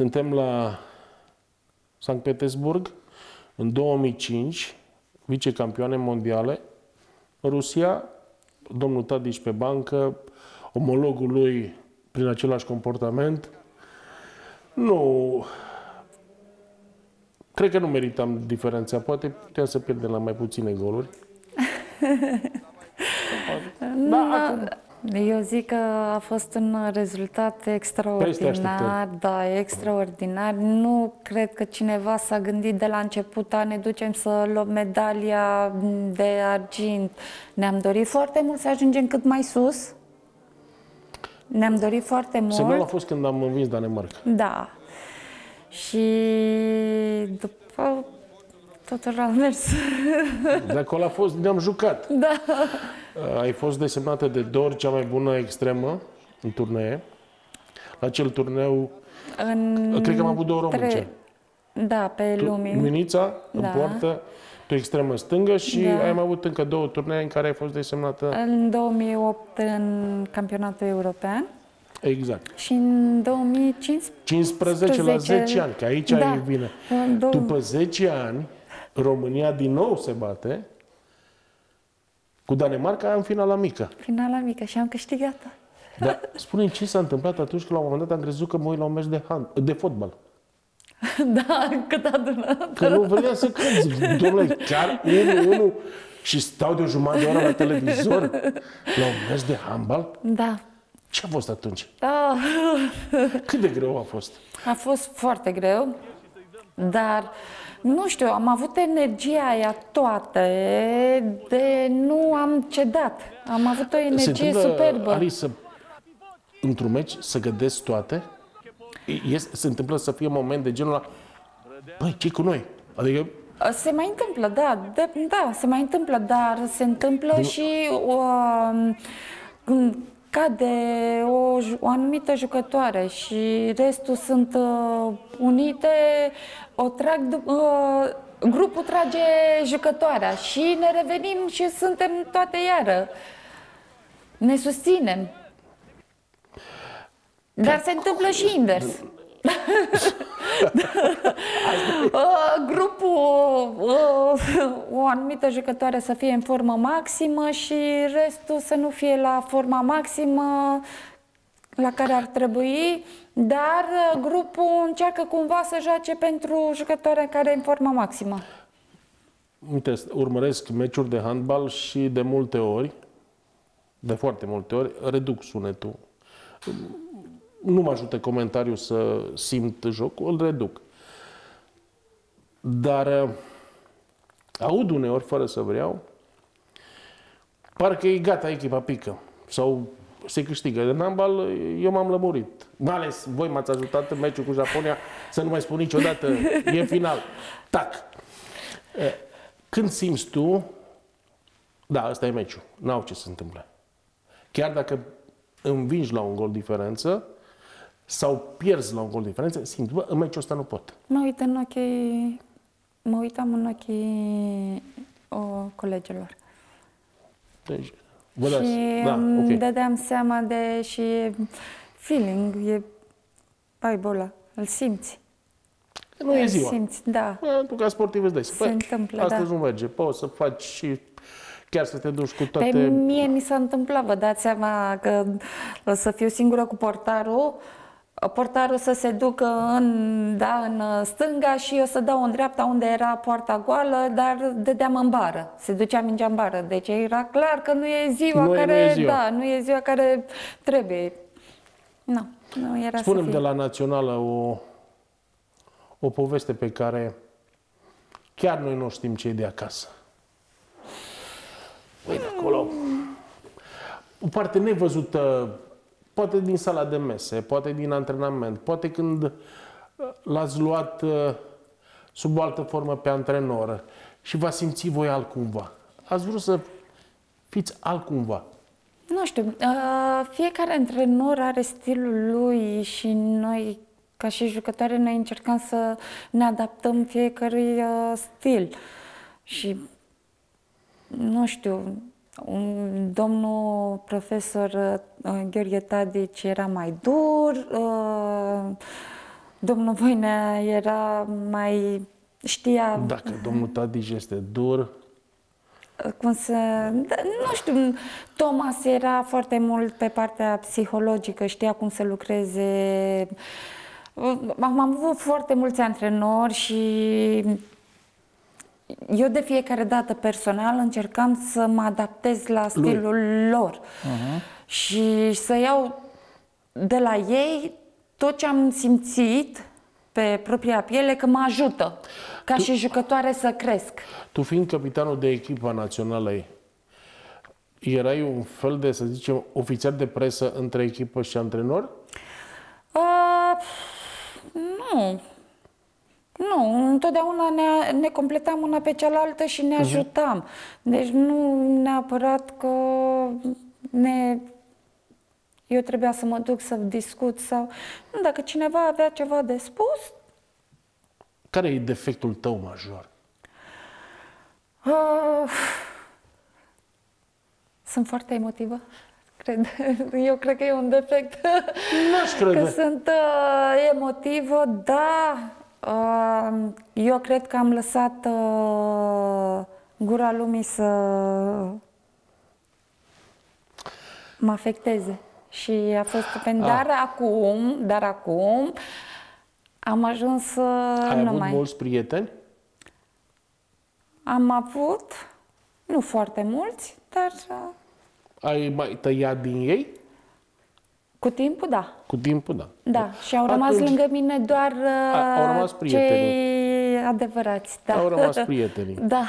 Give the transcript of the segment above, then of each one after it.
Suntem la Sankt Petersburg, în 2005, vicecampioane mondiale, Rusia, domnul Tadic pe bancă, omologul lui prin același comportament. Nu, cred că nu meritam diferența, poate puteam să pierdem la mai puține goluri. Eu zic că a fost un rezultat extraordinar, da, extraordinar. Nu cred că cineva s-a gândit de la început a ne ducem să luăm medalia de argint. Ne-am dorit foarte mult să ajungem cât mai sus. Ne-am dorit foarte mult. Semnul a fost când am învins Danemarca. Da. Și după totul a mers. De acolo a fost, ne-am jucat. Da. Ai fost desemnată de DOR cea mai bună extremă în turnee. La acel turneu, cred că am avut două românce. Da, pe Lumii. Luminița, în poartă, tu extremă stângă și ai mai avut încă două turnee în care ai fost desemnată. În 2008 în campionatul european. Exact. Și în 2015 la 10 ani, că aici e bine. După 10 ani, România din nou se bate cu Danemarca în finala mică. Finala mică și am câștigat-o. Dar spune-mi ce s-a întâmplat atunci când la un moment dat am crezut că mă uit la un meci de fotbal. Da, cât adunat. Că nu vreau să cânti. Dom'le, chiar 1-1 și stau de o jumătate de oră la televizor la un meci de handbal? Da. Ce a fost atunci? Da. Cât de greu a fost? A fost foarte greu, dar nu știu, am avut energia aia toată de nu am cedat. Am avut o energie superbă. Alice, într-un meci să gădesc toate? Se întâmplă să fie moment de genul ăla, băi, ce-i cu noi? Adică... Se mai întâmplă, da. Da, se mai întâmplă, dar se întâmplă și cade o anumită jucătoare și restul sunt unite, grupul trage jucătoarea și ne revenim și suntem toate iară. Ne susținem. Dar se întâmplă și invers. Grupul, o anumită jucătoare să fie în formă maximă și restul să nu fie la forma maximă la care ar trebui, dar grupul încearcă cumva să joace pentru jucătoarea care e în formă maximă. Uite, urmăresc meciuri de handbal și de multe ori, de foarte multe ori, reduc sunetul. Nu mă ajută comentariul să simt jocul, îl reduc. Dar aud uneori, fără să vreau, parcă e gata, echipa pică. Sau se câștigă. În handbal eu m-am lămurit. Mai ales voi m-ați ajutat în meciul cu Japonia să nu mai spun niciodată, e final. Tac! Când simți tu, da, ăsta e meciul, n-au ce se întâmplă. Chiar dacă învingi la un gol diferență, sau pierzi la un gol de diferență, simt, bă, în meciul ăsta nu pot. Mă uit în ochii, mă uitam în ochii colegilor. Deci, vă dați. Și îmi dădeam seama de, și feeling, pai bola, îl simți. Nu e ziua. Simți, da. Tu ca sportiv îți dai seama. Se întâmplă, astăzi nu merge, poți să faci și chiar să te duci cu toate... Pe mie mi s-a întâmplat, vă dați seama că o să fiu singură cu portarul, portarul să se ducă în stânga și eu să dau în dreapta unde era poarta goală, dar dădeam în bară, se ducea mingea în bară. Deci era clar că nu e ziua nu e ziua care trebuie. Nu, nu era. Spune-mi de la Națională o poveste pe care chiar noi nu știm ce e de acasă. Păi de acolo, o parte nevăzută, poate din sala de mese, poate din antrenament, poate când l-ați luat sub o altă formă pe antrenor și v-ați simțit voi altcumva. Ați vrut să fiți altcumva. Nu știu, fiecare antrenor are stilul lui și noi, ca și jucătoare, noi încercăm să ne adaptăm fiecărui stil. Și nu știu, domnul profesor Gheorghe Tadici era mai dur, Domnul Voinea era mai... știa... Dacă domnul Tadic este dur... Cum să... Nu știu, Thomas era foarte mult pe partea psihologică, știa cum să lucreze... Am avut foarte mulți antrenori și... Eu de fiecare dată personal încercam să mă adaptez la stilul lor și să iau de la ei tot ce am simțit pe propria piele că mă ajută ca și jucătoare să cresc. Tu fiind capitanul de echipa națională, erai un fel de, să zicem, ofițer de presă între echipă și antrenor? Nu. Nu, întotdeauna ne completam una pe cealaltă și ne ajutam. Deci nu neapărat că eu trebuia să mă duc să discut sau... Nu, dacă cineva avea ceva de spus... Care e defectul tău major? Sunt foarte emotivă. Cred. Eu cred că e un defect. Nu-și crede. Că sunt emotivă, da... Eu cred că am lăsat gura lumii să mă afecteze și a fost... Dar acum am ajuns să... Ai avut mulți prieteni? Am avut, nu foarte mulți, dar... Ai mai tăiat din ei? Cu timpul, da. Cu timpul, da. Da, și au rămas lângă mine doar cei adevărați. Da. Au rămas prietenii. Da.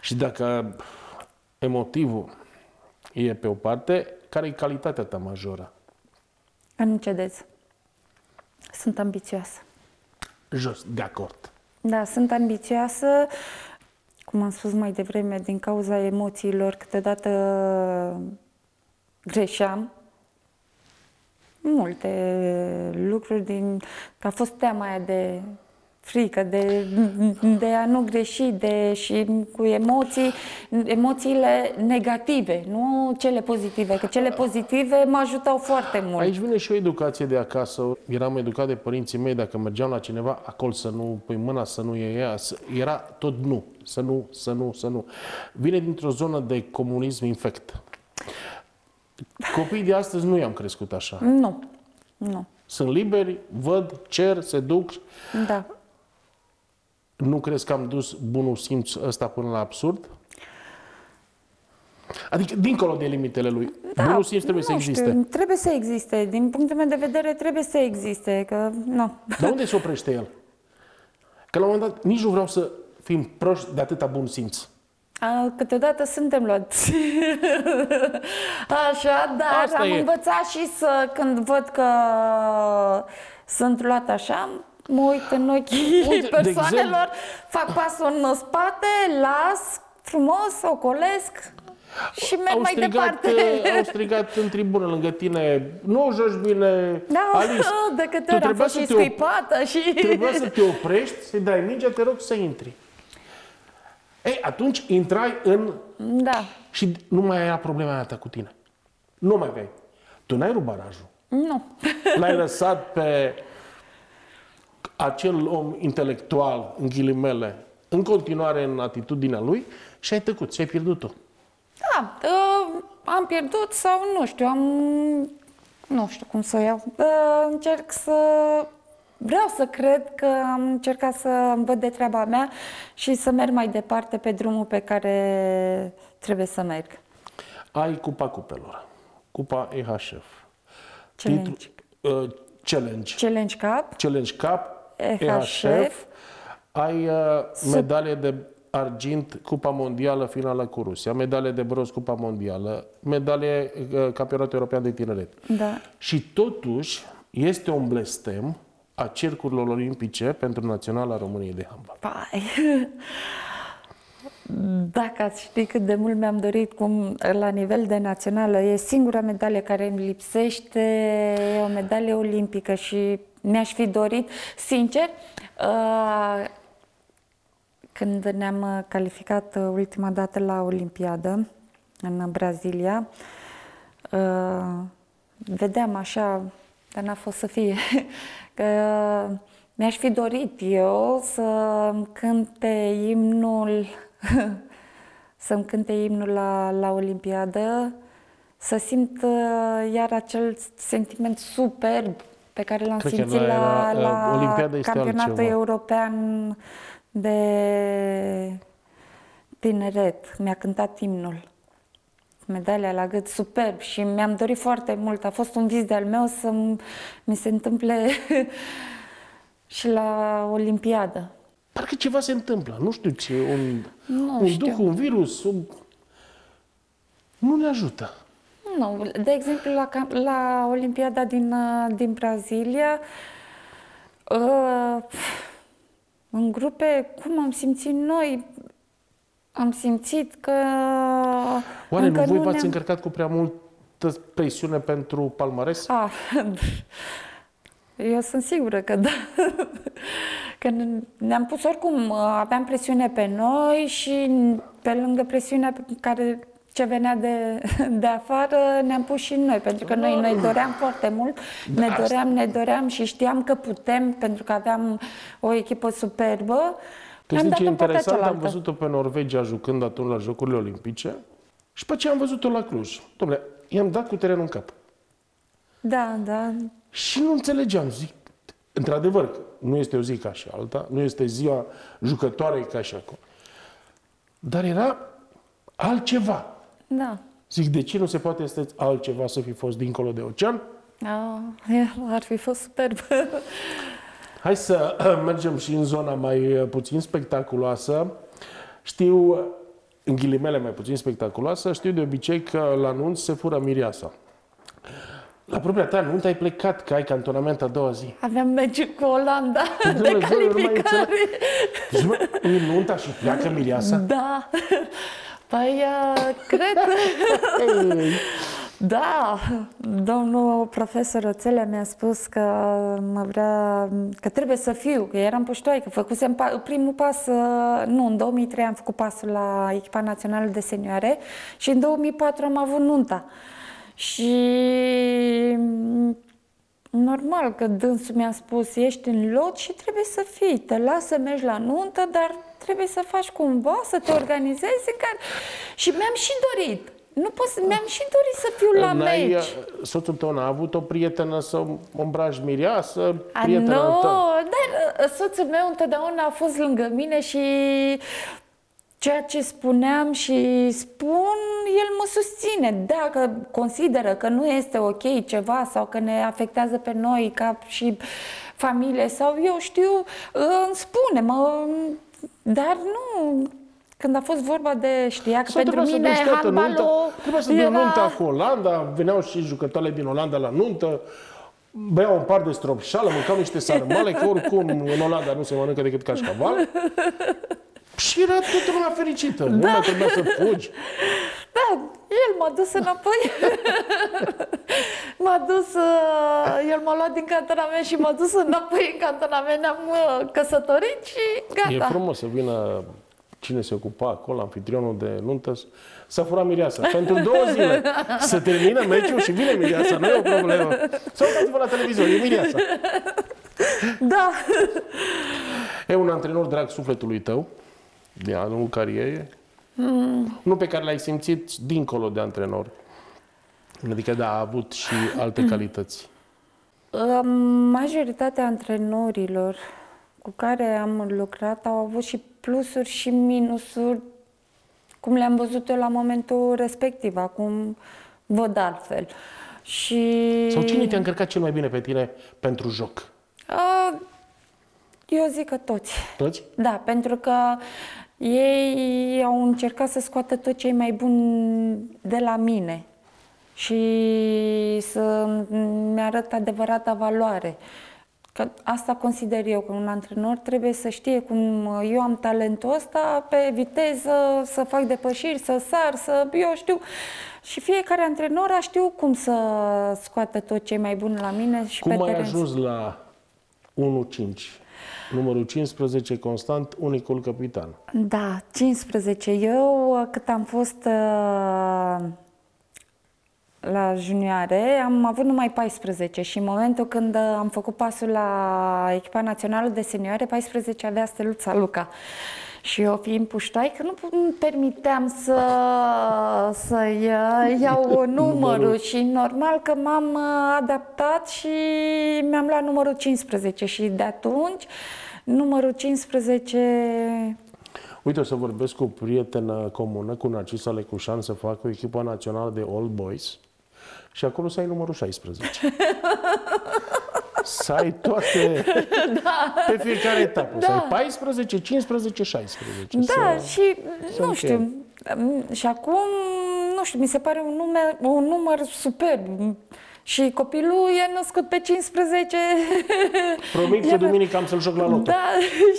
Și dacă emotivul e pe o parte, care e calitatea ta majoră? Nu cedez. Sunt ambițioasă. Jos, de acord. Da, sunt ambițioasă. Cum am spus mai devreme, din cauza emoțiilor, câteodată greșeam multe lucruri, a fost teama aia de frică, de a nu greși, și cu emoțiile negative, nu cele pozitive, că cele pozitive mă ajutau foarte mult. Aici vine și o educație de acasă. Eram educat de părinții mei, dacă mergeam la cineva, acolo să nu pui mâna, să nu iei ea, era tot nu, să nu, să nu, să nu. Vine dintr-o zonă de comunism infect. Copiii de astăzi nu i-am crescut așa. Nu. Nu. Sunt liberi, văd, cer, se duc. Da. Nu crezi că am dus bunul simț ăsta până la absurd? Adică, dincolo de limitele lui. Da, bunul simț trebuie să existe. Trebuie să existe. Din punctul meu de vedere, trebuie să existe. Că, nu. Dar unde se oprește el? Că la un moment dat nici nu vreau să fim proști de atâta bun simț. Câteodată suntem luați așa, dar asta am învățat și să, când văd că sunt luat așa, mă uit în ochii persoanelor, fac pasul în spate, las frumos, ocolesc și merg mai departe. Au strigat în tribună lângă tine, nu joci bine, da, Alice, de câte ori am fost și scuipată. Trebuia să te oprești, să-i dai mingea, te rog să intri. Ei, atunci intrai în... Da. Și nu mai era problema ta cu tine. Nu mai vei. Tu n-ai rupt barajul. Nu. L-ai lăsat pe acel om intelectual, în ghilimele, în continuare în atitudinea lui și ai tăcut, și ai pierdut-o. Da, am pierdut sau nu știu, nu știu cum să o iau. Încerc să... Vreau să cred că am încercat să văd de treaba mea și să merg mai departe pe drumul pe care trebuie să merg. Ai Cupa Cupelor, Cupa EHF, Challenge, Challenge Cup, EHF. Ai medalie de argint, Cupa Mondială, finala cu Rusia, medalie de bronz, Cupa Mondială, medalie Campionatul European de Tineret. Da. Și totuși este un blestem a cercurilor olimpice pentru Naționala României de handbal. Pai. Dacă ați ști cât de mult mi-am dorit, cum la nivel de națională e singura medalie care îmi lipsește, e o medalie olimpică și mi-aș fi dorit, sincer, când ne-am calificat ultima dată la Olimpiadă în Brazilia, vedeam așa dar n-a fost să fie. Că mi-aș fi dorit eu să-mi cânte imnul, să-mi cânte imnul la Olimpiadă, să simt iar acel sentiment superb pe care l-am simțit la campionatul european de tineret. Mi-a cântat imnul, medalia la gât, superb, și mi-am dorit foarte mult. A fost un vis de-al meu să mi se întâmple și la Olimpiadă. Parcă ceva se întâmplă, nu știu ce, un duh, un virus, nu ne ajută. Nu, de exemplu, la Olimpiada din Brazilia, în grupe, cum am simțit noi, am simțit că... Oare nu voi v-ați încărcat cu prea multă presiune pentru palmares? Eu sunt sigură că da. Că ne-am pus oricum, aveam presiune pe noi și pe lângă presiunea care... ce venea de afară, ne-am pus și noi, pentru că noi doream foarte mult, da, ne doream și știam că putem, pentru că aveam o echipă superbă. Am dat interesant, am văzut-o pe Norvegia jucând atunci la Jocurile Olimpice și pe ce am văzut-o la Cluj. Dom'le, i-am dat cu terenul în cap. Da, da. Și nu înțelegeam, zic, într-adevăr, nu este o zi ca și alta, nu este ziua jucătoarei ca și acolo. Dar era altceva. Da. Zic, de ce nu se poate este altceva să fi fost dincolo de ocean? Ar fi fost superb. Hai să mergem și în zona mai puțin spectaculoasă. Știu, în ghilimele mai puțin spectaculoasă, știu de obicei că la nunt se fură mireasa. La propria ta nunt ai plecat, că ai cantonament a doua zi. Aveam meci cu Olanda de calificare. În nunta și pleacă mireasa? Da. Păi, cred. Da, domnul profesor Oțelea mi-a spus că că trebuie să fiu, că eram puștoaică, făcusem primul pas, nu, în 2003 am făcut pasul la echipa națională de senioare și în 2004 am avut nunta. Și normal că dânsul mi-a spus, ești în lot și trebuie să fii, te las să mergi la nuntă, dar trebuie să faci cumva, să te organizezi în care... Și mi-am și dorit. Nu pot, mi-am și dorit să fiu la meci. Soțul tău n-a avut o prietenă să îmbraci mireasă? Nu, dar soțul meu întotdeauna a fost lângă mine și ceea ce spuneam și spun, el mă susține. Dacă consideră că nu este ok ceva sau că ne afectează pe noi ca și familie sau eu știu, îmi spune, dar nu, când a fost vorba de, știa că pentru mine handbalul trebuia să dea nunta cu Olanda, veneau și jucătoarele din Olanda la nuntă, beau un par de stropșală, mâncau niște sarmale, că oricum în Olanda nu se mănâncă decât cașcaval. Și era toată lumea fericită, da. Lumea trebuia să fugi. Da, el m-a dus înapoi. M-a dus, el m-a luat din cantonament și m-a dus înapoi în cantonament. Ne-am căsătorit și gata. E frumos să vină cine se ocupa acolo, anfitrionul de nuntă, să fura mireasa. Pentru 2 zile să termină meciul și vine mireasa, nu e o problemă. Sau uitați-vă la televizor, e mireasa. Da. E un antrenor drag sufletului tău de anul carierei? Nu, pe care l-ai simțit dincolo de antrenor. Adică, da, a avut și alte calități. Majoritatea antrenorilor cu care am lucrat au avut și plusuri și minusuri, cum le-am văzut eu la momentul respectiv. Acum văd altfel. Și... Sau cine te-a încărcat cel mai bine pe tine pentru joc? Eu zic că toți. Toți? Da, pentru că ei au încercat să scoată tot ce e mai bun de la mine și să-mi arăt adevărata valoare. Că asta consider eu, că un antrenor trebuie să știe cum eu am talentul ăsta pe viteză, să fac depășiri, să sar, eu știu. Și fiecare antrenor a știut cum să scoată tot ce e mai bun la mine și pe teren. Cum ai ajuns la 1-5? Numărul 15, constant, unicul capitan. Da, 15. Eu, cât am fost la junioare am avut numai 14 și în momentul când am făcut pasul la echipa națională de senioare, 14 avea Steluța Luca. Și eu fiind puștoaică, nu permiteam să-i iau numărul și normal că m-am adaptat și mi-am luat numărul 15 și de atunci numărul 15... Uite, o să vorbesc cu o prietenă comună, cu Narcisa Lecușan, să fac o echipă națională de All Boys și acolo să ai numărul 16. Să ai toate, da, pe fiecare etapă, da, să ai 14, 15, 16. Da, și nu știu, și acum, nu știu, mi se pare un număr superb. Și copilul e născut pe 15. Promit că duminică am să-l joc la loto. Da,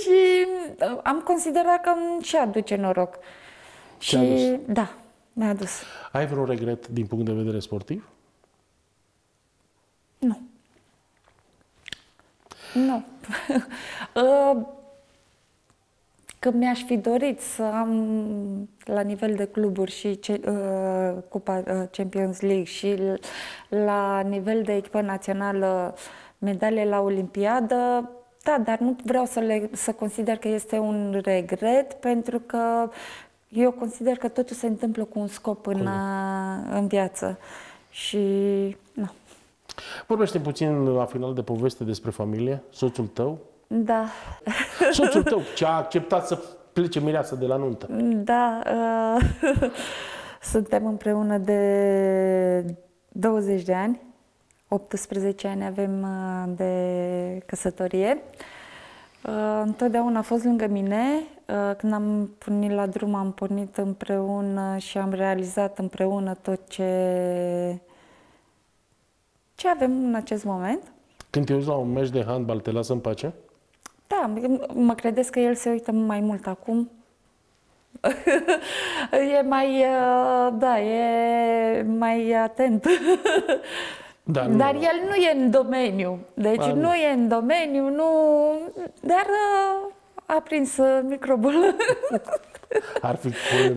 și am considerat că și aduce noroc. Și adus. Da, mi-a adus. Ai vreun regret din punct de vedere sportiv? Nu. Nu. Că mi-aș fi dorit să am la nivel de cluburi și Cupa Champions League și la nivel de echipă națională medale la Olimpiadă, da, dar nu vreau să consider că este un regret, pentru că eu consider că totul se întâmplă cu un scop în viață. Și nu. Vorbește puțin la final de poveste despre familie, soțul tău. Da. Soțul tău, ce a acceptat să plece mireasă de la nuntă. Da. Suntem împreună de 20 de ani. 18 ani avem de căsătorie. Întotdeauna a fost lângă mine. Când am pornit la drum, am pornit împreună și am realizat împreună tot ce avem în acest moment. Când te uiți la un meci de handbal, te lasă în pace? Da, mă credeți că el se uită mai mult acum. E mai, da, e mai atent. Dar, nu. El nu e în domeniu. Deci nu e în domeniu, nu... Dar a prins microbul. Ar fi cool.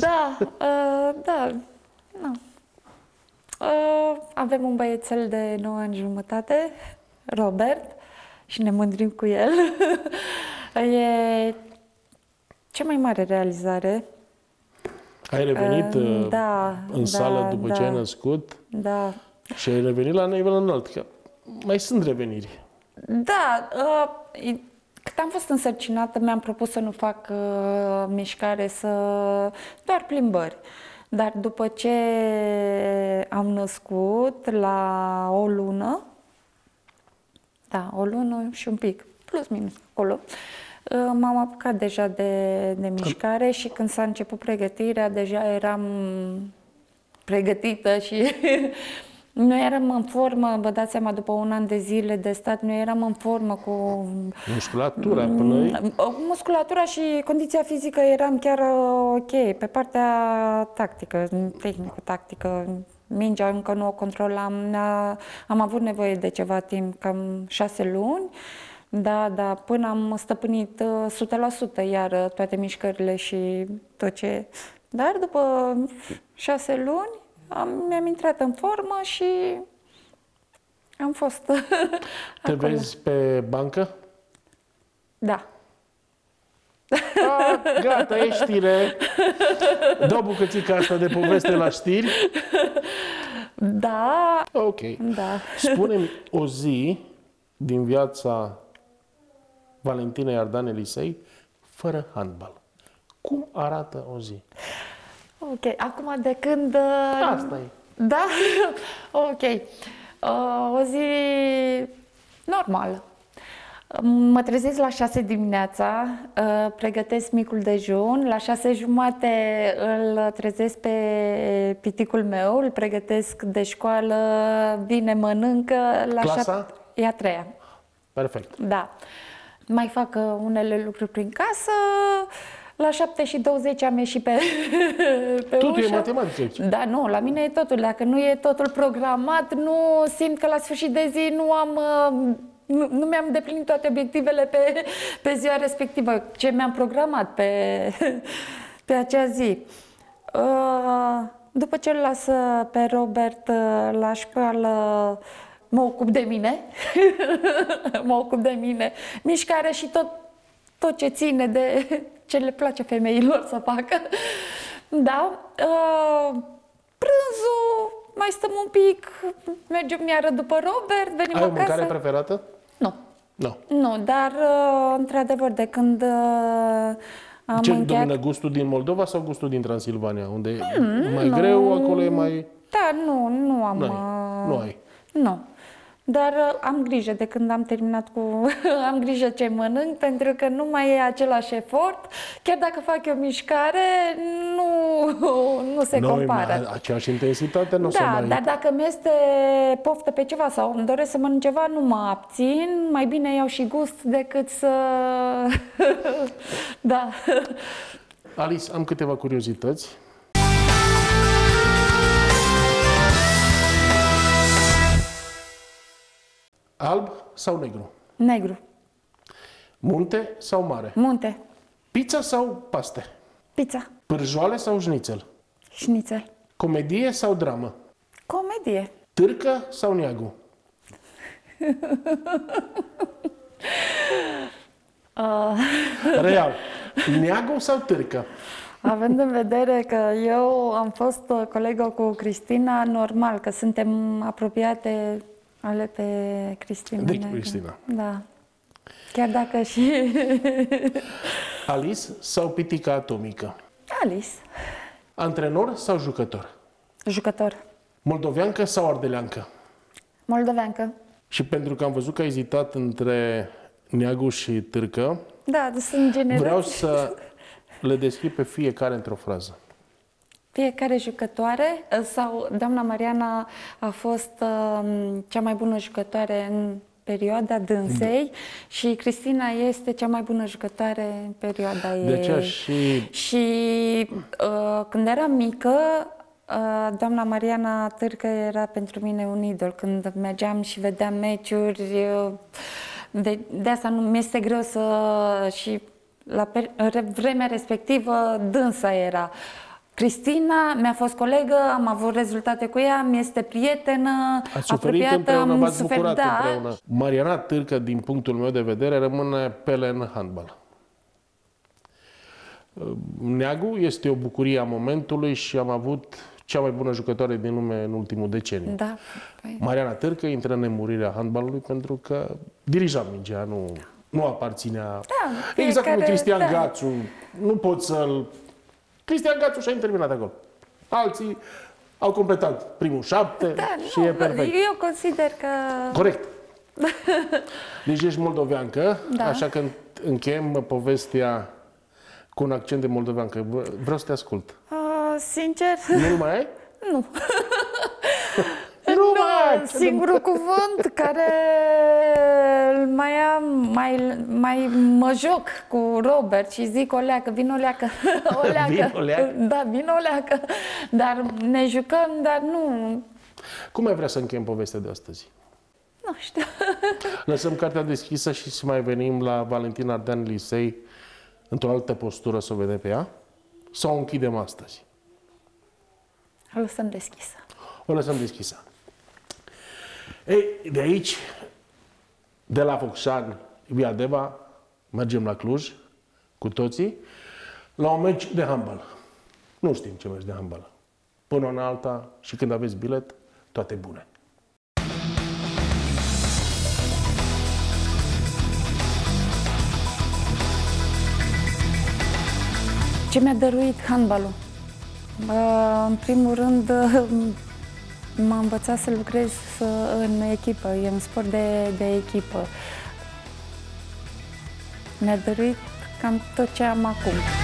Da, da, nu. Avem un băiețel de 9 ani jumătate, Robert, și ne mândrim cu el. E cea mai mare realizare. Ai revenit în sală după ce ai născut, da, și ai revenit la nivel înalt, că mai sunt reveniri. Da, cât am fost însărcinată, mi-am propus să nu fac mișcare, doar plimbări. Dar după ce am născut, la o lună, da, o lună și un pic, plus minus acolo, m-am apucat deja de mișcare și când s-a început pregătirea, deja eram pregătită și nu eram în formă, vă dați seama, după un an de zile de stat, nu eram în formă cu... Musculatura până... Musculatura și condiția fizică eram chiar ok. Pe partea tactică, tehnico-tactică, mingea încă nu o controlam. Am avut nevoie de ceva timp, cam 6 luni, da, până am stăpânit 100% iar toate mișcările și tot ce... Dar după 6 luni... mi-am intrat în formă și am fost Te acolo. Vezi pe bancă? Da. A, gata, e știre. Dau bucățica asta de poveste la știri. Da. Ok. Da. Spune-mi o zi din viața Valentinei Ardean Elisei fără handbal. Cum arată o zi? Ok, acum de când... Asta e. Da? Ok. O zi normală. Mă trezesc la 6 dimineața, pregătesc micul dejun, la 6:30 îl trezesc pe piticul meu, îl pregătesc de școală, vine, mănâncă... La clasa? E a 3-a. Perfect. Da. Mai fac unele lucruri prin casă. La 7:20 am ieșit pe ușă. Totul e matematică. Da, nu, la mine e totul. Dacă nu e totul programat, nu simt că la sfârșit de zi nu mi-am deplinit toate obiectivele pe ziua respectivă, ce mi-am programat pe acea zi. După ce îl las pe Robert la școală, mă ocup de mine, mișcare și tot ce ține de ce le place femeilor să facă. Da, prânzul, mai stăm un pic, mergem iară după Robert, venim acasă. Ai o mâncare preferată? Nu. Nu. Nu, dar într-adevăr de când am încheiat... Ce domină, gustul din Moldova sau gustul din Transilvania? Unde e mai greu, acolo e mai... Da, nu am... Nu ai. Nu. Dar am grijă de când am terminat cu... am grijă ce mănânc, pentru că nu mai e același efort. Chiar dacă fac eu mișcare, nu se compară. Aceeași intensitate nu se mai... Da, dar dacă mi-este poftă pe ceva sau îmi doresc să mănânc ceva, nu mă abțin. Mai bine iau și gust decât să... Da. Alice, am câteva curiozități. Alb sau negru? Negru. Munte sau mare? Munte. Pizza sau paste? Pizza. Pârjoale sau șnițel? Șnițel. Comedie sau dramă? Comedie. Târcă sau Neagu? Real. Neagu sau Târcă? Având în vedere că eu am fost colegă cu Cristina, normal că suntem apropiate... Ale pe Cristina. De Cristina. Da. Chiar dacă și... Alice sau Pitica Atomică? Alice. Antrenor sau jucător? Jucător. Moldoveancă sau ardeleancă? Moldoveancă. Și pentru că am văzut că ai ezitat între Neagu și Târcă... Da, sunt generoși. Vreau să le descrii pe fiecare într-o frază. Fiecare jucătoare, sau doamna Mariana a fost cea mai bună jucătoare în perioada dânsei și Cristina este cea mai bună jucătoare în perioada ei. De aceea și când eram mică, doamna Mariana Târcă era pentru mine un idol. Când mergeam și vedeam meciuri, de asta nu mi-este greu să... Și la vremea respectivă dânsa era. Cristina mi-a fost colegă, am avut rezultate cu ea, mi-este prietenă, apropiată, am suferit, da. Mariana Târcă, din punctul meu de vedere, rămâne pele în handbal. Neagu este o bucurie a momentului și am avut cea mai bună jucătoare din lume în ultimul deceniu. Da. Mariana Târcă intră în nemurirea handbalului pentru că dirija mingea, nu aparținea... Da, exact cum Cristian Gațu, nu pot să-l... Cristian Gațu și-a terminat acolo. Alții au completat primul 7 și e perfect. Eu consider că... Corect. Deci ești moldoveancă, așa că încheiem povestea cu un accent de moldoveancă. Vreau să te ascult. Sincer... Nu mai ai? Nu. Singurul cuvânt care mai am, mai mă joc cu Robert și zic oleacă, vin oleacă, da, vin oleacă, dar ne jucăm, dar nu. Cum ai vrea să încheiem povestea de astăzi? Nu știu. Lăsăm cartea deschisă și să mai venim la Valentina Ardean Elisei într-o altă postură să o vedem pe ea? Sau o închidem astăzi? O lăsăm deschisă. O lăsăm deschisă. Ei, de aici, de la Focșani, via Deva, mergem la Cluj, cu toții, la un meci de handbal. Nu știm ce meci de handbal. Până în alta și când aveți bilet, toate bune. Ce mi-a dăruit handbalul? În primul rând... M-a învățat să lucrez în echipă, e un sport de echipă. Mi-a dăruit cam tot ce am acum.